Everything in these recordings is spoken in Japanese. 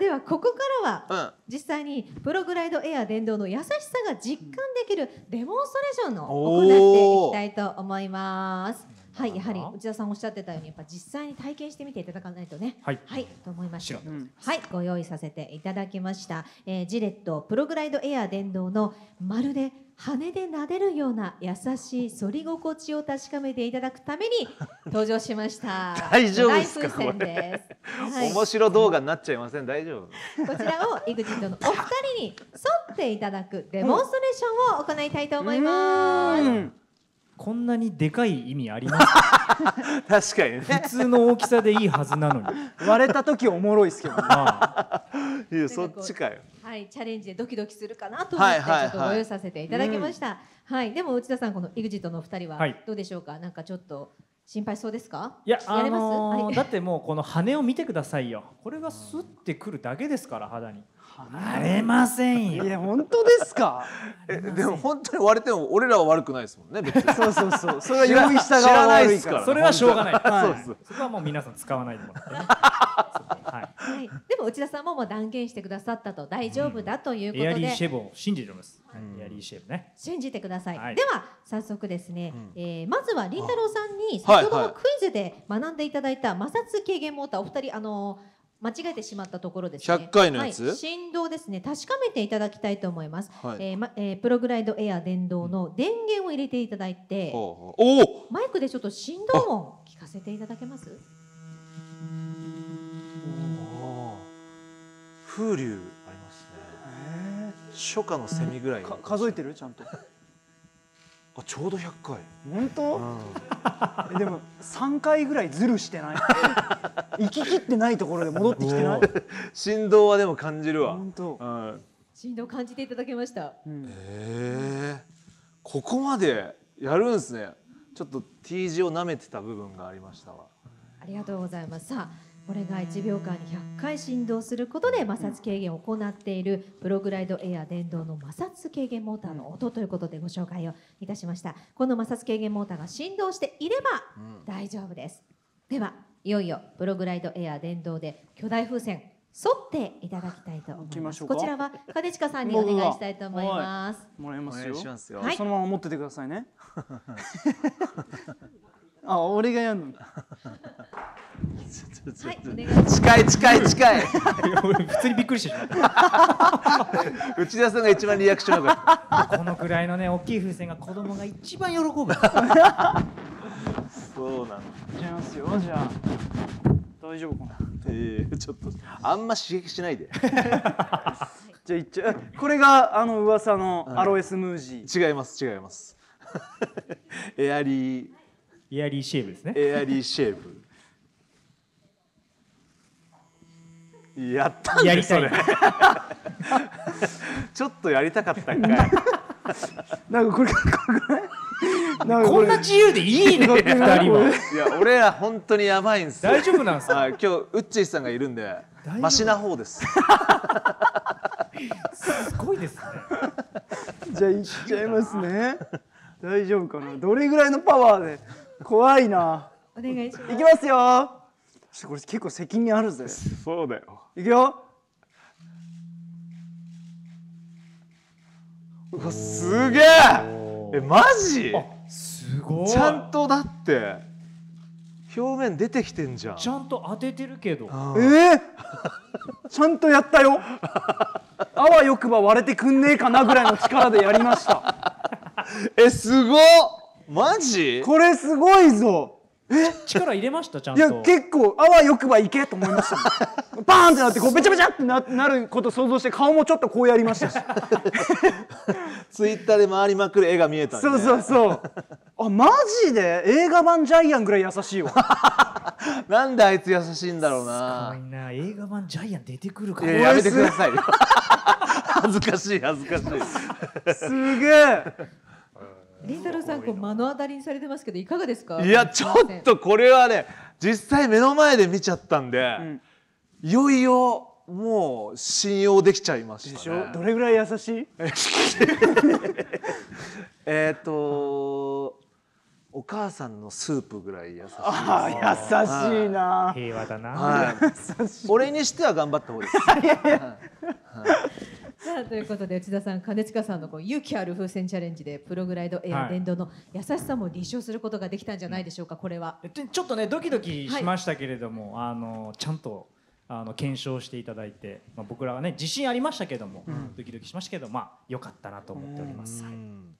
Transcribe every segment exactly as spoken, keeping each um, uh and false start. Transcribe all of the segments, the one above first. ではここからは実際にプログライドエア電動の優しさが実感できるデモンストレーションを行っていきたいと思います。はい、やはり内田さんおっしゃってたようにやっぱ実際に体験してみていただかないとね、はい、はい、と思いました。はい、ご用意させていただきました、えー、ジレットプログライドエア電動のまるで羽で撫でるような優しい反り心地を確かめていただくために登場しました。大丈夫ですかこれ。面白動画になっちゃいません。大丈夫。こちらを エグジット のお二人に沿っていただくデモンストレーションを行いたいと思います。こんなにでかい意味あります。確かにね。普通の大きさでいいはずなのに。割れた時おもろいですけどね。いや、そっちかよ。はい、チャレンジでドキドキするかなと思ってちょっとご用意させていただきました。はい、でも内田さんこの エグジット のお二人はどうでしょうか。なんかちょっと心配そうですか。いや、あのだってもうこの羽を見てくださいよ。これがスッてくるだけですから肌に。割れませんよ。いや本当ですか。えでも本当に割れても俺らは悪くないですもんね。別にそうそうそう。それは用意した側が悪いから。それはしょうがない。はい、そうそう。そこはもう皆さん使わないでもらってね。はい。はい。でも内田さんももう断言してくださったと大丈夫だということで。エアリーシェブを信じてます。エアリーシェブね。信じてください。では早速ですね。えまずはりんたろーさんに先ほどのクイズで学んでいただいた摩擦軽減モーターお二人あの。間違えてしまったところですね。ひゃっかいのやつ、はい、振動ですね。確かめていただきたいと思います。はい、えーまえー、プログライドエア電動の電源を入れていただいて、おおマイクでちょっと振動音聞かせていただけます？お風流ありますね。初夏のセミぐらい。数えてるちゃんと。あちょうどひゃっかい。本当？でもさんかいぐらいズルしてない。行き切ってないところで戻ってきてない。振動はでも感じるわ。本当。うん。振動感じていただけました。ええ。ここまでやるんですね。ちょっと T 字を舐めてた部分がありましたわ。ありがとうございます。さあ。これがいちびょうかんにひゃっかい振動することで摩擦軽減を行っているプログライドエア電動の摩擦軽減モーターの音ということでご紹介をいたしました。この摩擦軽減モーターが振動していれば大丈夫です、うん、ではいよいよプログライドエア電動で巨大風船沿っていただきたいと思います。こちらは兼近さんにお願いしたいと思います。もらいますよ。そのまま持っててくださいね。あ、俺がやるの。近い近い近い。普通にびっくりしてしまった。内田さんが一番リアクションが悪い。このくらいのね、大きい風船が子供が一番喜ぶ。そうなの。いきますよ、じゃあ。大丈夫かな。ええ、ちょっとあんま刺激しないで。じゃあいっちゃう。これがあの噂のアロエスムージー。違います違います。エアリー。エアリーシェーブですね。エアリーシェーブ。やったんですそれ。ちょっとやりたかったんかい。なんかこれこんな自由でいいね。二人は。いや俺ら本当にやばいんです。大丈夫なんですか。今日ウッチーさんがいるんでマシな方です。すごいですね。じゃあいっちゃいますね。大丈夫かな。どれぐらいのパワーで。怖いな。お願いします。いきますよ。これ結構責任あるぜ。そうだよ。いくよ。うわ、すげえ。え、マジ。すごい。ちゃんとだって。表面出てきてんじゃん。ちゃんと当ててるけど。ええ。ちゃんとやったよ。あわよくば割れてくんねえかなぐらいの力でやりました。え、すごっ。マジ？これすごいぞ。え、力入れましたちゃんと。いや結構あわよくばいけと思いました。バーンってなってこうべちゃべちゃってななることを想像して顔もちょっとこうやりましたし。ツイッターで回りまくる絵が見えたね。そうそうそう。あマジで映画版ジャイアンぐらい優しいわ。なんであいつ優しいんだろうな。すごいな。映画版ジャイアン出てくるから。やめてください。恥ずかしい恥ずかしい。すげえ。りんたろーさんこう目の当たりにされてますけどいかがですか。いやちょっとこれはね実際目の前で見ちゃったんで、うん、いよいよもう信用できちゃいましたね。でしょ。どれぐらい優しい。えっとお母さんのスープぐらい優しい。あ、優しいな。平和だな。俺にしては頑張った方です。さあということで内田さん、兼近さんのこう勇気ある風船チャレンジでプログライドエア電動の優しさも立証することができたんじゃないでしょうか。これはちょっとねドキドキしましたけれども、はい、あのちゃんとあの検証していただいて、まあ、僕らはね自信ありましたけども、うん、ドキドキしましたけど、まあ良かったなと思っております、はい、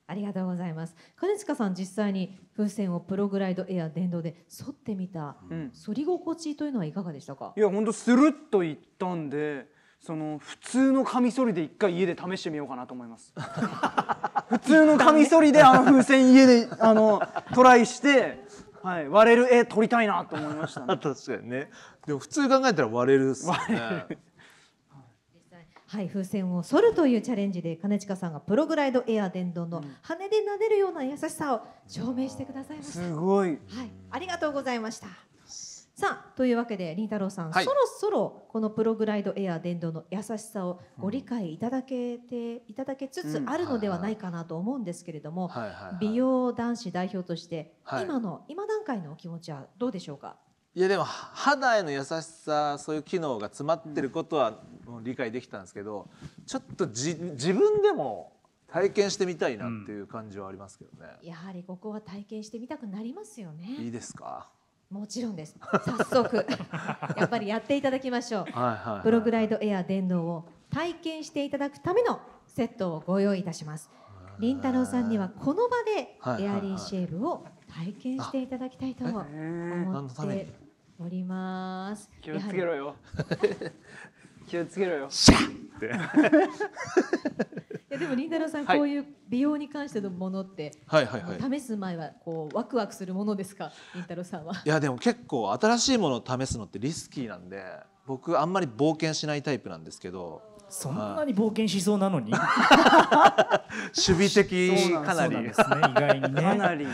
ありがとうございます。兼近さん、実際に風船をプログライドエア電動で反ってみた、うん、反り心地というのはいかがでしたか。いや本当スルッといったんで、その普通のカミソリで一回家で試してみようかなと思います普通のカミソリであの風船家であのトライして、はい、割れる絵撮りたいなと思いましたね確かにね。でも普通考えたら割れるっすね。はい、風船を反るというチャレンジで兼近さんがプログライドエア電動の羽で撫でるような優しさを証明してくださいました、うん、すごい、はい、ありがとうございました。さあというわけでりんたろーさん、はい、そろそろこのプログライドエア電動の優しさをご理解いただけて、いただけつつあるのではないかなと思うんですけれども、美容男子代表として、はい、今の今段階のお気持ちはどうでしょうか。いやでも肌への優しさ、そういう機能が詰まってることは理解できたんですけど、ちょっとじ自分でも体験してみたいなっていう感じはありますけどね、うん、やはりここは体験してみたくなりますよね。いいですか。もちろんです。早速やっぱりやっていただきましょうプログライドエア電動を体験していただくためのセットをご用意いたします。りんたろーさんにはこの場でエアリーシェーブを体験していただきたいと思っております。気をつけろよ気をつけろよシャッいやでもりんたろーさん、はい、こういう美容に関してのものって試す前はこうワクワクするものですか、りんたろーさんは。いやでも結構新しいものを試すのってリスキーなんで、僕あんまり冒険しないタイプなんですけど。そんなに冒険しそうなのに守備的かなりですね、意外にね。かなり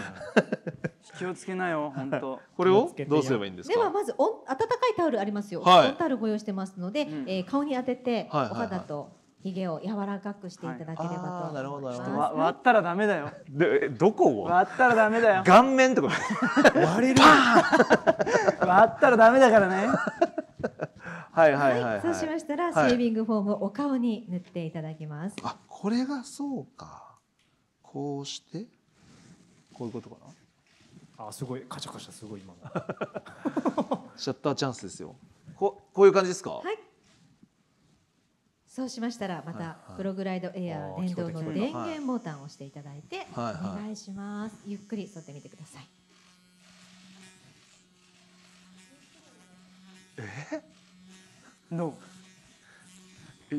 気をつけなよ本当。これをどうすればいいんですか。ではまず温かいタオルありますよ、はい、温タオルご用意してますので、うん、えー、顔に当ててお肌とひげを柔らかくしていただければと思います。割ったらダメだよ。で、どこを割ったらダメだよ。顔面とか割れる割ったらダメだからねはいはいはい。そうしましたらシェービングフォームをお顔に塗っていただきます。あ、これがそうか。こうしてこういうことかな。あ、すごいカチャカチャすごい今の。シャッターチャンスですよ。ここういう感じですか。はい。そうしましたらまたプログライドエア電動の電源ボタンを押していただいてお願いします。ゆっくり反ってみてください。え？の優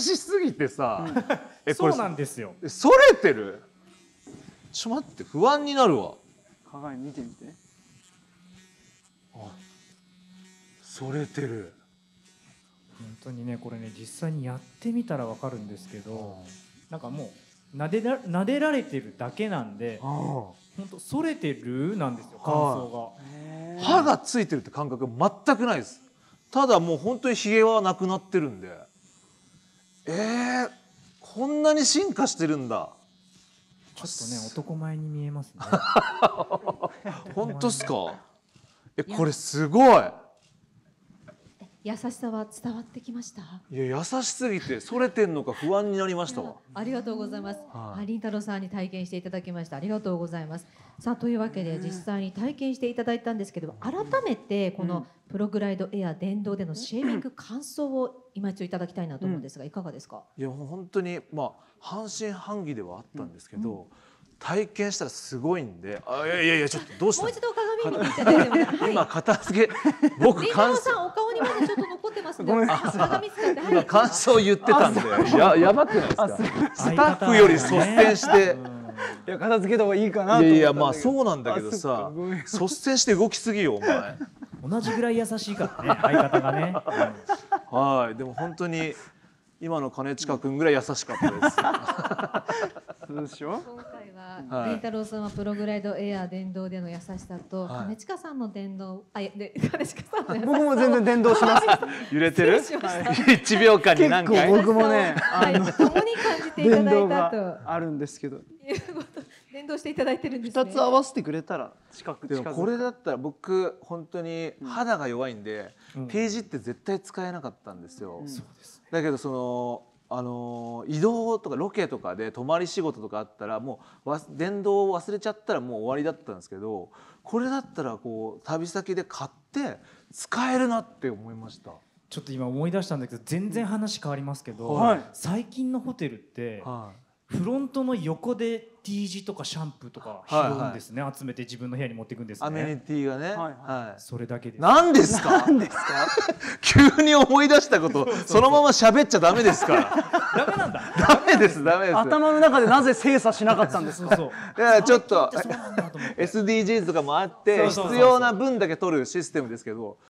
しすぎてさ、うん、えこれそうなんですよ。それてる。ちょっと待って、不安になるわ。鏡見てみて。あ、それてる。本当にね、これね実際にやってみたらわかるんですけど、なんかもう撫でら、撫でられてるだけなんで、本当それてるなんですよ感想が。歯がついてるって感覚全くないです。ただもう本当にひげはなくなってるんで、えー、こんなに進化してるんだ。ちょっとね男前に見えますね。本当っすか。えこれすごい。優しさは伝わってきました。いや優しすぎてそれてんのか不安になりましたわありがとうございます。りんたろーさんに体験していただきました。ありがとうございます。さあというわけで実際に体験していただいたんですけど、改めてこのプログライドエア電動でのシェービング感想を今一度いただきたいなと思うんですが、いかがですか。いや本当にまあ半信半疑ではあったんですけど、うんうん、体験したらすごいんで、あ、いやいやいや、ちょっとどうした。もう一度鏡見ていただいても。今片付け、僕感想。りんたろーさんお顔にまだちょっと残ってますんで。鏡使って。今感想言ってたんで、ややばくないですか。スタッフより率先して。いや片付けた方がいいかなと思ったんだけど。いやいやまあそうなんだけどさ、率先して動きすぎよお前。同じぐらい優しいからね相方がね。はい、でも本当に今の兼近君ぐらい優しかったです。そうでしょ。りんたろーさんはプログライドエア電動での優しさと兼近さんの電動、あ、で兼近さんの優しさ、僕も全然電動します。揺れてるいちびょうかんに何回、僕もね、あの共に感じていただいたとあるんですけど、連動していただいてるんですね。ふたつ合わせてくれたら近く近づく。でもこれだったら僕本当に肌が弱いんで、うん、ページって絶対使えなかったんですよ。うん、そうですね。だけどそのあの移動とかロケとかで泊まり仕事とかあったらもう電動を忘れちゃったらもう終わりだったんですけど、これだったらこう旅先で買って使えるなって思いました。ちょっと今思い出したんだけど全然話変わりますけど、はい、最近のホテルって、はい、フロントの横で T 字とかシャンプーとか拾うんですね、はいはい、集めて自分の部屋に持っていくんですね。アメニティがね、はいはい、それだけです。何ですか何ですか急に思い出したことそのまま喋っちゃダメですからダメなんだ。ダメですダメです。頭の中でなぜ精査しなかったんですか。そうそう、いやちょっと エスディージーズ とかもあって必要な分だけ取るシステムですけど、